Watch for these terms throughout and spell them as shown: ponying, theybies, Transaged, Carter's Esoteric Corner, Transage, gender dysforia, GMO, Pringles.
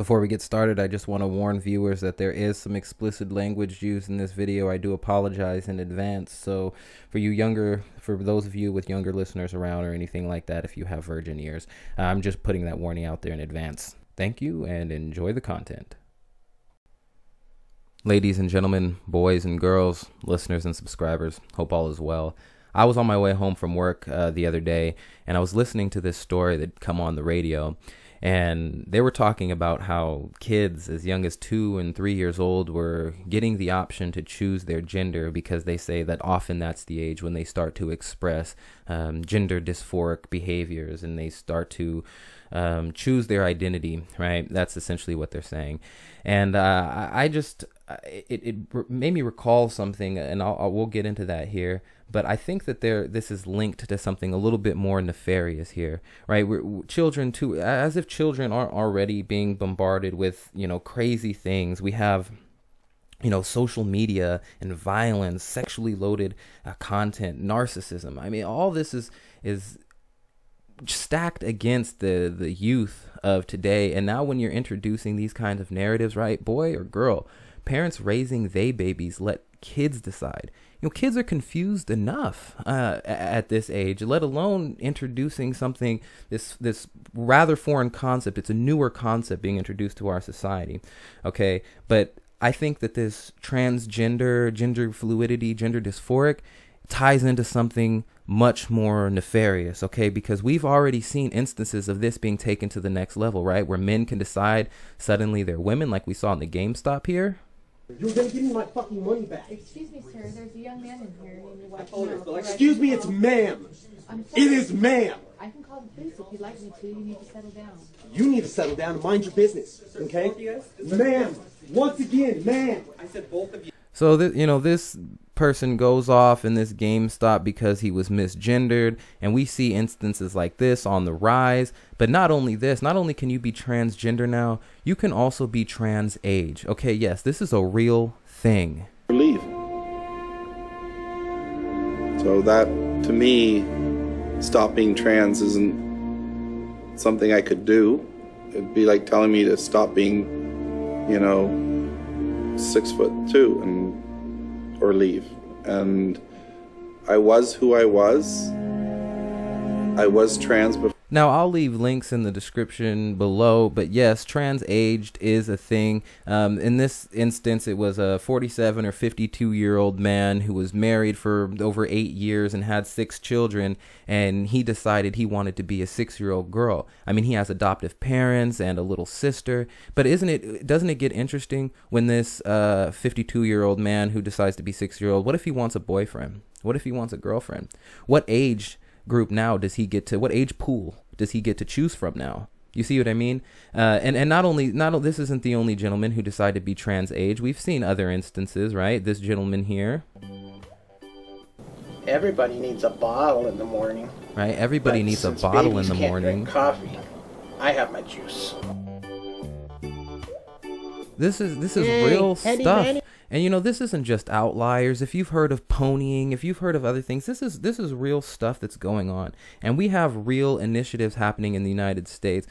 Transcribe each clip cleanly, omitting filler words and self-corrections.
Before we get started, I just want to warn viewers that there is some explicit language used in this video. I do apologize in advance. So for those of you with younger listeners around or anything like that, if you have virgin ears, I'm just putting that warning out there in advance. Thank you and enjoy the content. Ladies and gentlemen, boys and girls, listeners and subscribers, hope all is well. I was on my way home from work the other day, and I was listening to this story that come on the radio, and they were talking about how kids as young as 2 and 3 years old were getting the option to choose their gender because they say that often that's the age when they start to express gender dysphoric behaviors and they start to choose their identity, right? That's essentially what they're saying. And it made me recall something, and we'll get into that here. But I think that this is linked to something a little bit more nefarious here, right? Children too, as if children aren't already being bombarded with, you know, crazy things. We have, you know, social media and violence, sexually loaded content, narcissism. I mean, all this is stacked against the youth of today. And now when you're introducing these kinds of narratives, right, boy or girl, parents raising they babies let kids decide. You know, kids are confused enough at this age, let alone introducing something, this rather foreign concept. It's a newer concept being introduced to our society, okay? But I think that this transgender, gender fluidity, gender dysphoric ties into something much more nefarious, okay? Because we've already seen instances of this being taken to the next level, right? Where men can decide suddenly they're women, like we saw in the GameStop here. You're going to give me my fucking money back. Excuse me, sir. There's a young man in here. Excuse me, it's ma'am. It is ma'am. I can call the police if you'd like me to. You need to settle down. You need to settle down and mind your business, okay? Ma'am, once again, ma'am. I said both of you. So, you know, this person goes off in this GameStop because he was misgendered, and we see instances like this on the rise. But not only this, not only can you be transgender now, you can also be trans age. Okay, yes, this is a real thing. Leave. So that, to me, stopping trans isn't something I could do. It'd be like telling me to stop being, you know, 6'2" and or leave. And I was who I was. I was trans before. Now, I'll leave links in the description below, but yes, trans-aged is a thing. In this instance, it was a 47 or 52-year-old man who was married for over 8 years and had 6 children, and he decided he wanted to be a 6-year-old girl. I mean, he has adoptive parents and a little sister, but doesn't it get interesting when this 52-year-old man who decides to be 6-year-old, what if he wants a boyfriend? What if he wants a girlfriend? What age group now does he get to, what age pool does he get to choose from now? You see what I mean? And not only this isn't the only gentleman who decided to be trans age. We've seen other instances, right? This gentleman here. Everybody needs a bottle in the morning. Right? Everybody needs a bottle in the morning. Coffee. I have my juice. This is real stuff. And, you know, this isn't just outliers. If you've heard of ponying, if you've heard of other things, this is real stuff that's going on. And we have real initiatives happening in the United States,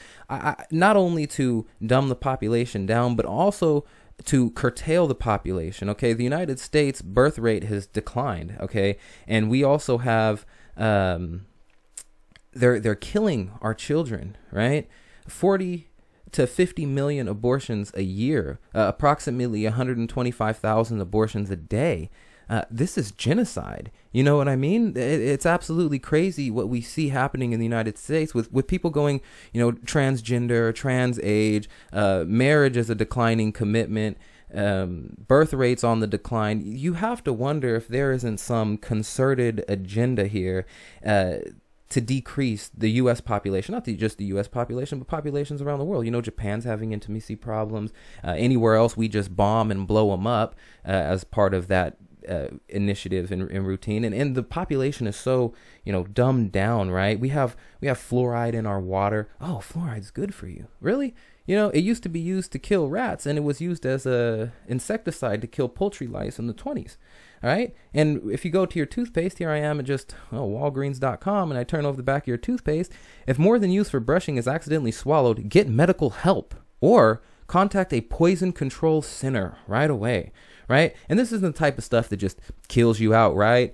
not only to dumb the population down, but also to curtail the population, okay? The United States birth rate has declined, okay? And we also have, they're killing our children, right? 40 to 50 million abortions a year, approximately 125,000 abortions a day. This is genocide. You know what I mean? It's absolutely crazy what we see happening in the United States with people going, you know, transgender, trans age, marriage as a declining commitment, birth rates on the decline. You have to wonder if there isn't some concerted agenda here to decrease the U.S. population, not just the U.S. population, but populations around the world. You know, Japan's having intimacy problems. Anywhere else, we just bomb and blow them up as part of that initiative and routine. And the population is so, you know, dumbed down, right? We have fluoride in our water. Oh, fluoride's good for you. Really? You know, it used to be used to kill rats, and it was used as an insecticide to kill poultry lice in the 1920s. All right? And if you go to your toothpaste, here I am at just Walgreens.com, and I turn over the back of your toothpaste. If more than used for brushing is accidentally swallowed, get medical help or contact a poison control center right away, right? And this isn't the type of stuff that just kills you outright.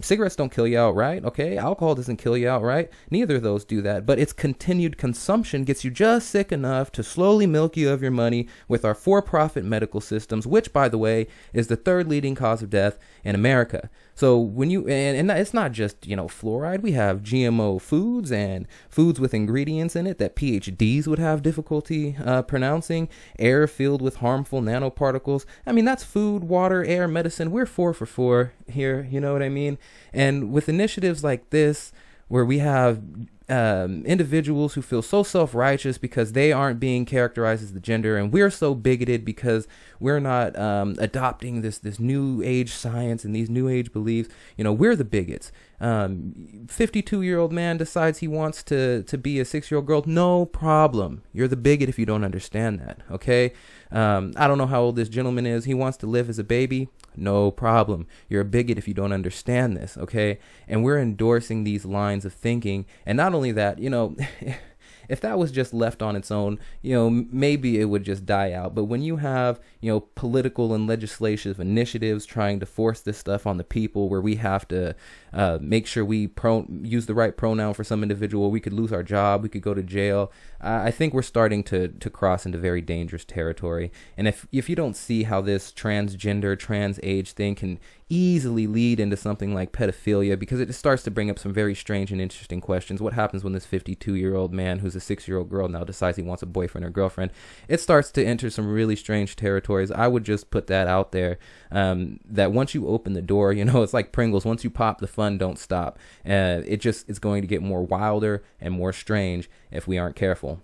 Cigarettes don't kill you outright, okay? Alcohol doesn't kill you outright. Neither of those do that. But its continued consumption gets you just sick enough to slowly milk you of your money with our for-profit medical systems, which, by the way, is the third leading cause of death in America. So when you, and it's not just, you know, fluoride, we have GMO foods and foods with ingredients in it that PhDs would have difficulty pronouncing, air filled with harmful nanoparticles. I mean, that's food, water, air, medicine. We're 4 for 4 here, you know what I mean? And with initiatives like this, where we have individuals who feel so self-righteous because they aren't being characterized as the gender, and we're so bigoted because we're not adopting this new age science and these new age beliefs. You know, we're the bigots. 52-year-old man decides he wants to be a 6-year-old girl. No problem. You're the bigot if you don't understand that, okay? I don't know how old this gentleman is. He wants to live as a baby. No problem. You're a bigot if you don't understand this, okay? And we're endorsing these lines of thinking. And not only that, you know, if that was just left on its own, you know, maybe it would just die out. But when you have, you know, political and legislative initiatives trying to force this stuff on the people, where we have to make sure we use the right pronoun for some individual, we could lose our job, we could go to jail. I think we're starting to cross into very dangerous territory. And if you don't see how this transgender, trans age thing can easily lead into something like pedophilia, because it starts to bring up some very strange and interesting questions. What happens when this 52-year-old man who's a 6-year-old girl now decides he wants a boyfriend or girlfriend? It starts to enter some really strange territories. I would just put that out there, that once you open the door, you know, it's like Pringles. Once you pop, the fun don't stop. It's going to get more wilder and more strange if we aren't careful.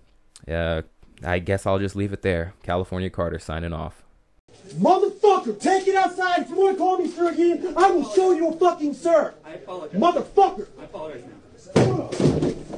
I guess I'll just leave it there. California Carter signing off. Motherfucker, take it outside. If you want to call me sir again, I will show you a fucking sir. I apologize. Motherfucker. I apologize now.